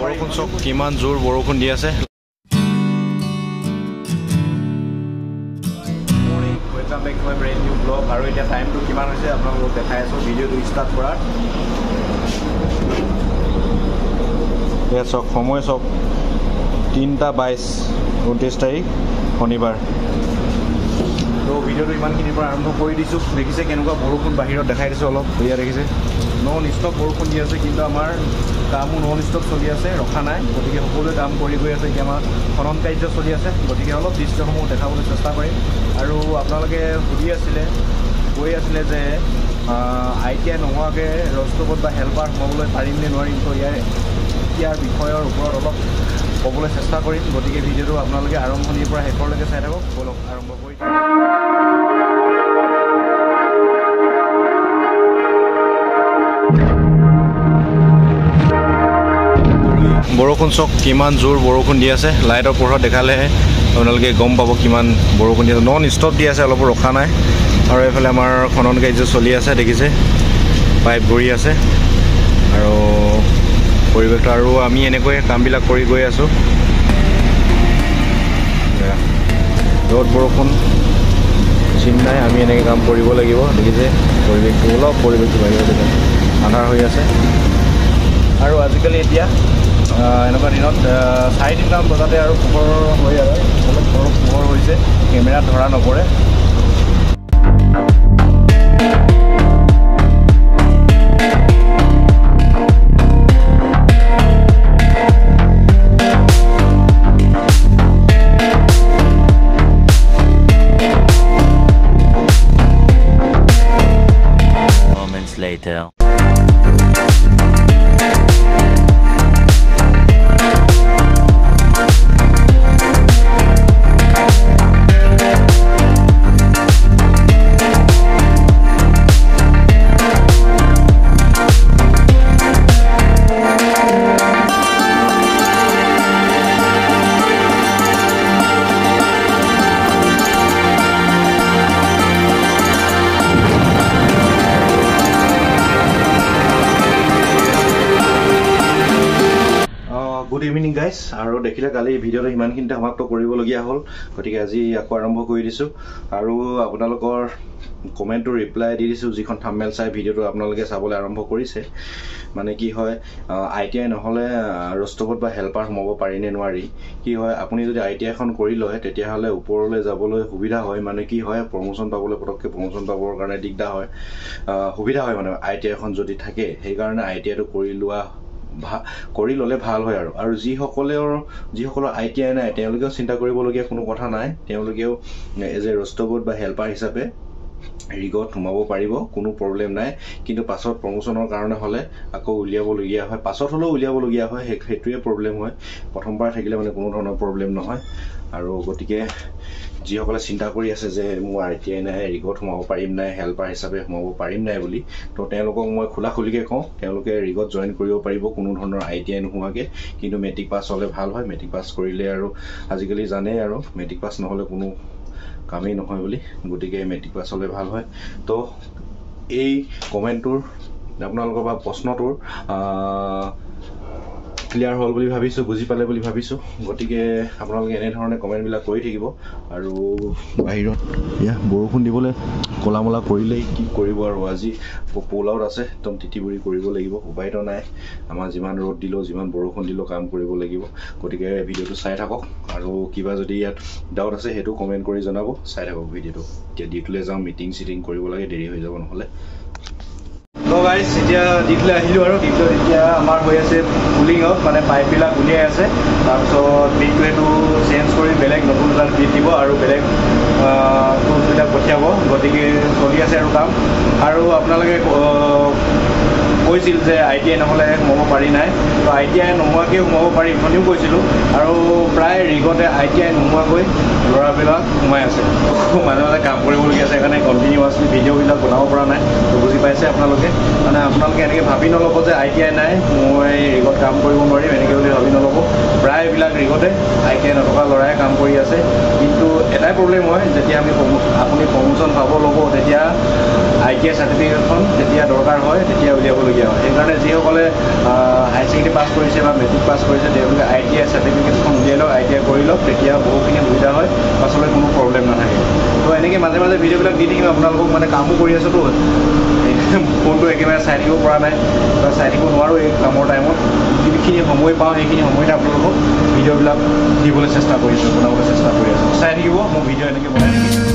বৰষুণ চক কিমান জোৰ বৰষুণ দি আছে। Welcome back to my brand new vlog. আৰু এতিয়া টাইমটো কিমান হৈছে আপোনালোকক দেখাই আছো ভিডিঅ'টো ষ্টাৰ্ট কৰাৰ। এয়া চক সময় চক 3:22 29 তাৰিখ শনিবাৰ। তো ভিডিঅ'টো ইমানখিনিৰ পৰা আৰম্ভ কৰি দিছোঁ। দেখিছে কেনেকুৱা বৰষুণ বাহিৰত দেখাই দিছোঁ অলপ। এয়া দেখিছে নন ষ্টপ বৰষুণ দি আছে, কিন্তু আমাৰ কামো নন ষ্টপ চলি আছে, ৰখা নাই। গতিকে সকলোৱে কাম কৰি গৈ আছে। এতিয়া আমাৰ খনন কাৰ্য চলি আছে, গতিকে অলপ দৃশ্যসমূহ দেখাবলৈ চেষ্টা কৰিম। আৰু আপোনালোকে সুধি আছিলে কৈ আছিলে যে ITI নোহোৱাকৈ ৰৌষ্টাবট বা হেল্পাৰ সোমাবলৈ পাৰিম নে নোৱাৰিম। তো ইয়াৰ বিষয়ৰ ওপৰত অলপ ক'বলৈ চেষ্টা কৰিম। গতিকে ভিডিঅ'টো আপোনালোকে আৰম্ভণিৰ পৰা শেষলৈকে চাই থাকক। বলক আৰম্ভ কৰি বৰষুণ চক কিমান জোৰ বৰষুণ দি আছে। লাইটৰ পোহৰত দেখালেহে আপোনালোকে গম পাব কিমান বৰষুণ দি আছে। নন ষ্টপ দি আছে, অলপো ৰখা নাই। আৰু এইফালে আমাৰ খনন কাৰ্য চলি আছে, দেখিছে পাইপ গৰি আছে আৰু পৰিৱেশটো। আৰু আমি এনেকৈ কামবিলাক কৰি গৈ আছোঁ। ৰ'দ বৰষুণ চিন নাই, আমি এনেকৈ কাম কৰিব লাগিব। দেখিছে পৰিৱেশটো অলপ পৰিৱেশটো বাহিৰত আন্ধাৰ হৈ আছে। আৰু আজিকালি এতিয়া এনেকুৱা দিনত 4:30 বজাতে আৰু পোহৰ হৈ আৰু অলপ অলপ পোহৰ হৈছে, কেমেৰাত ধৰা নপৰে। Good evening guys. আৰু দেখিলে কালি ভিডিঅ'টো ইমানখিনিতে সমাপ্ত কৰিবলগীয়া হ'ল, গতিকে আজি আকৌ আৰম্ভ কৰি দিছোঁ। আৰু আপোনালোকৰ কমেণ্টটো ৰিপ্লাই দি দিছোঁ, যিখন থাম্বনেইল চাই ভিডিঅ'টো আপোনালোকে চাবলৈ আৰম্ভ কৰিছে। মানে কি হয়, ITI নহ'লে ৰৌষ্টাবট বা হেল্পাৰ সোমাব পাৰি নে নোৱাৰি। কি হয়, আপুনি যদি ITIখন কৰি লয় তেতিয়াহ'লে ওপৰলৈ যাবলৈ সুবিধা হয়। মানে কি হয়, প্ৰমোশ্যন পাবলৈ পটককৈ প্ৰমোশ্যন পাবৰ কাৰণে দিগদাৰ হয়, সুবিধা হয় মানে ITIখন যদি থাকে। সেইকাৰণে ITIটো কৰি লোৱা কৰি ল'লে ভাল হয়। আৰু যিসকলৰ ITI নাই তেওঁলোকেও চিন্তা কৰিবলগীয়া কোনো কথা নাই। তেওঁলোকেও এজ এ ৰৌষ্টাবট বা হেল্পাৰ হিচাপে ৰিগত সোমাব পাৰিব, কোনো প্ৰব্লেম নাই। কিন্তু পাছত প্ৰমোশ্যনৰ কাৰণে হ'লে আকৌ উলিয়াবলগীয়া হয়, পাছত হ'লেও উলিয়াবলগীয়া হয়। সেইটোৱে প্ৰব্লেম হয়। প্ৰথমবাৰ থাকিলে মানে কোনো ধৰণৰ প্ৰব্লেম নহয়। আৰু গতিকে যিসকলে চিন্তা কৰি আছে যে মোৰ ITI নাই, ৰিগত সোমাব পাৰিম নাই, হেল্পাৰ হিচাপে সোমাব পাৰিম নাই বুলি, তো তেওঁলোকক মই খোলাখুলিকৈ কওঁ তেওঁলোকে ৰিগত জইন কৰিব পাৰিব কোনো ধৰণৰ ITI নোহোৱাকৈ। কিন্তু মেট্ৰিক পাছ হ'লে ভাল হয়। মেট্ৰিক পাছ কৰিলে আৰু আজিকালি জানেই আৰু মেট্ৰিক পাছ নহ'লে কোনো কামেই নহয় বুলি। গতিকে মেট্ৰিক পাছ হ'লে ভাল হয়। তো এই কমেণ্টটোৰ আপোনালোকৰ বা প্ৰশ্নটোৰ ক্লিয়াৰ হ'ল বুলি ভাবিছোঁ, বুজি পালে বুলি ভাবিছোঁ। গতিকে আপোনালোকে এনেধৰণে কমেণ্টবিলাক কৰি থাকিব। আৰু বাহিৰত এয়া বৰষুণ দিবলৈ ক'লা মলা কৰিলেই কি কৰিব। আৰু আজি প'ল আউট আছে, একদম তিতিবুৰি কৰিব লাগিব, উপায়তো নাই। আমাৰ যিমান ৰ'দ দিলেও যিমান বৰষুণ দিলেও কাম কৰিব লাগিব। গতিকে ভিডিঅ'টো চাই থাকক। আৰু কিবা যদি ইয়াত ডাউট আছে সেইটো কমেণ্ট কৰি জনাব। চাই থাকক ভিডিঅ'টো। এতিয়া ডিউটিলৈ যাওঁ, মিটিং চিটিং কৰিব লাগে, দেৰি হৈ যাব নহ'লে। তো গাইজ এতিয়া ডিউটিলৈ আহিলোঁ। আৰু ডিউটিত এতিয়া আমাৰ হৈ আছে পুলিঙত, মানে পাইপবিলাক উলিয়াই আছে। তাৰপিছত বিটটো চেঞ্জ কৰি বেলেগ নতুন জাল বিট দিব আৰু বেলেগ টুলবিলাক পঠিয়াব। গতিকে চলি আছে আৰু কাম। আৰু আপোনালোকে কৈছিল যে ITI নহ'লে সোমাব পাৰি নাই। তো ITI নোহোৱাকৈ সোমাব পাৰি বুলিও কৈছিলোঁ। আৰু প্ৰায় ৰিগতে ITI নোহোৱাকৈ ল'ৰাবিলাক সোমাই আছে। মাজে মাজে কাম কৰিবলগীয়া আছে, সেইকাৰণে কণ্টিনিউৱাছলি ভিডিঅ'বিলাক বনাব পৰা নাই। তো বুজি পাইছে আপোনালোকে। মানে আপোনালোকে এনেকৈ ভাবি নল'ব যে ITI নাই মই ৰিগত কাম কৰিব নোৱাৰিম, এনেকৈ বুলি ভাবি নল'ব। প্ৰায়বিলাক ৰিগত মতে আইটিআই নথকা ল'ৰাই কাম কৰি আছে। কিন্তু এটাই প্ৰব্লেম হয়, যেতিয়া আমি আপুনি প্ৰমোশ্যন পাব ল'ব তেতিয়া আইটিআই চাৰ্টিফিকেটখন যেতিয়া দৰকাৰ হয় তেতিয়া উলিয়াবলগীয়া হয়। সেইকাৰণে যিসকলে হায়াৰ ছেকেণ্ডেৰী পাছ কৰিছে বা মেট্ৰিক পাছ কৰিছে তেওঁলোকে আইটিআই চাৰ্টিফিকেটখন উলিয়াই লওক, আইটিআই কৰি লওক, তেতিয়া বহুখিনি সুবিধা হয়, পাছলৈ কোনো প্ৰব্লেম নাথাকে। তো এনেকৈ মাজে মাজে ভিডিঅ'বিলাক দি থাকিম, আপোনালোকক মানে কামো কৰি আছোঁতো, ফোনটো একেবাৰে চাই থাকিব পৰা নাই বা চাই থাকিব নোৱাৰোঁ। এই কামৰ টাইমত যিখিনি সময় পাওঁ সেইখিনি সময়ত আপোনালোকক ভিডিঅ'বিলাক দিবলৈ চেষ্টা কৰিছোঁ, বনাবলৈ চেষ্টা কৰি আছোঁ। চাই থাকিব, মই ভিডিঅ' এনেকৈ বনাই